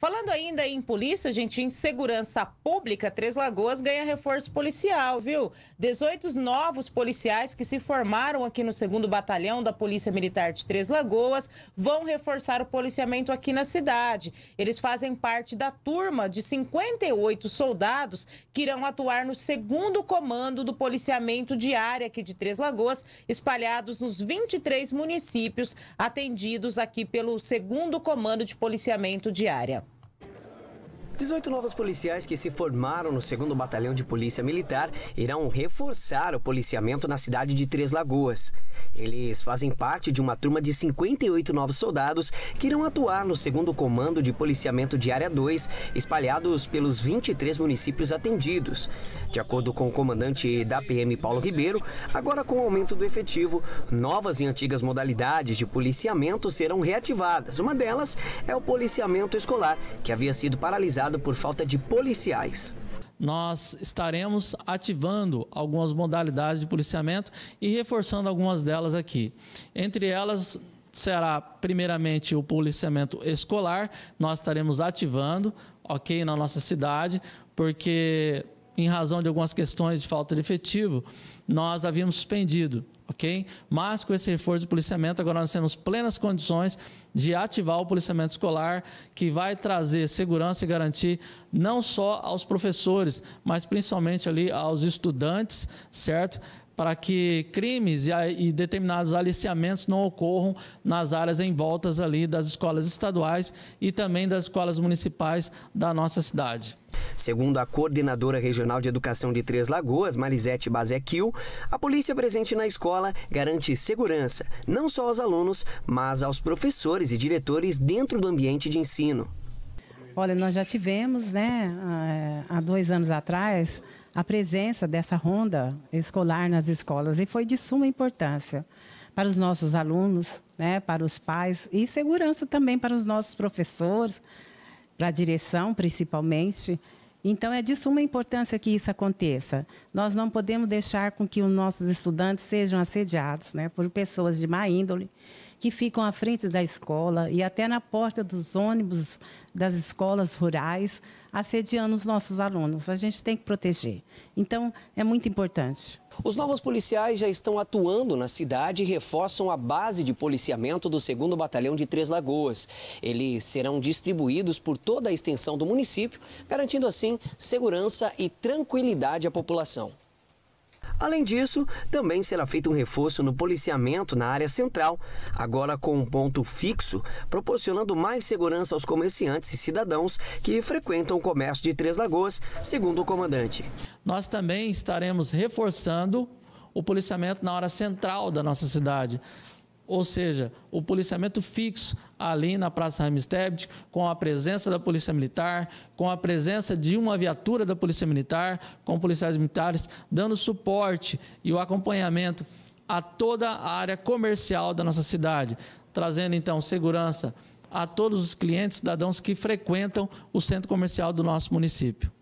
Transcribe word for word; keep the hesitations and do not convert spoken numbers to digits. Falando ainda em polícia, gente, em segurança pública, Três Lagoas ganha reforço policial, viu? dezoito novos policiais que se formaram aqui no segundo Batalhão da Polícia Militar de Três Lagoas vão reforçar o policiamento aqui na cidade. Eles fazem parte da turma de cinquenta e oito soldados que irão atuar no segundo comando do policiamento de área aqui de Três Lagoas, espalhados nos vinte e três municípios atendidos aqui pelo segundo comando de policiamento de área. dezoito novos policiais que se formaram no segundo Batalhão de Polícia Militar irão reforçar o policiamento na cidade de Três Lagoas. Eles fazem parte de uma turma de cinquenta e oito novos soldados que irão atuar no segundo Comando de Policiamento de Área dois, espalhados pelos vinte e três municípios atendidos. De acordo com o comandante da P M, Paulo Ribeiro, agora com o aumento do efetivo, novas e antigas modalidades de policiamento serão reativadas. Uma delas é o policiamento escolar, que havia sido paralisado por falta de policiais. Nós estaremos ativando algumas modalidades de policiamento e reforçando algumas delas aqui. Entre elas será primeiramente o policiamento escolar, nós estaremos ativando, ok, na nossa cidade, porque em razão de algumas questões de falta de efetivo, nós havíamos suspendido. Okay? Mas com esse reforço de policiamento, agora nós temos plenas condições de ativar o policiamento escolar, que vai trazer segurança e garantir não só aos professores, mas principalmente ali aos estudantes, certo? Para que crimes e, e determinados aliciamentos não ocorram nas áreas em voltas ali das escolas estaduais e também das escolas municipais da nossa cidade. Segundo a coordenadora regional de educação de Três Lagoas, Marizete Bazequil, a polícia presente na escola garante segurança, não só aos alunos, mas aos professores e diretores dentro do ambiente de ensino. Olha, nós já tivemos, né, há dois anos atrás, a presença dessa ronda escolar nas escolas e foi de suma importância para os nossos alunos, né, para os pais e segurança também para os nossos professores, para a direção, principalmente. Então, é de suma importância que isso aconteça. Nós não podemos deixar com que os nossos estudantes sejam assediados, né, por pessoas de má índole, que ficam à frente da escola e até na porta dos ônibus das escolas rurais, assediando os nossos alunos. A gente tem que proteger. Então, é muito importante. Os novos policiais já estão atuando na cidade e reforçam a base de policiamento do segundo Batalhão de Três Lagoas. Eles serão distribuídos por toda a extensão do município, garantindo assim segurança e tranquilidade à população. Além disso, também será feito um reforço no policiamento na área central, agora com um ponto fixo, proporcionando mais segurança aos comerciantes e cidadãos que frequentam o comércio de Três Lagoas, segundo o comandante. Nós também estaremos reforçando o policiamento na área central da nossa cidade. Ou seja, o policiamento fixo ali na Praça Raimes Tebet, com a presença da Polícia Militar, com a presença de uma viatura da Polícia Militar, com policiais militares, dando suporte e o acompanhamento a toda a área comercial da nossa cidade, trazendo então segurança a todos os clientes, cidadãos que frequentam o centro comercial do nosso município.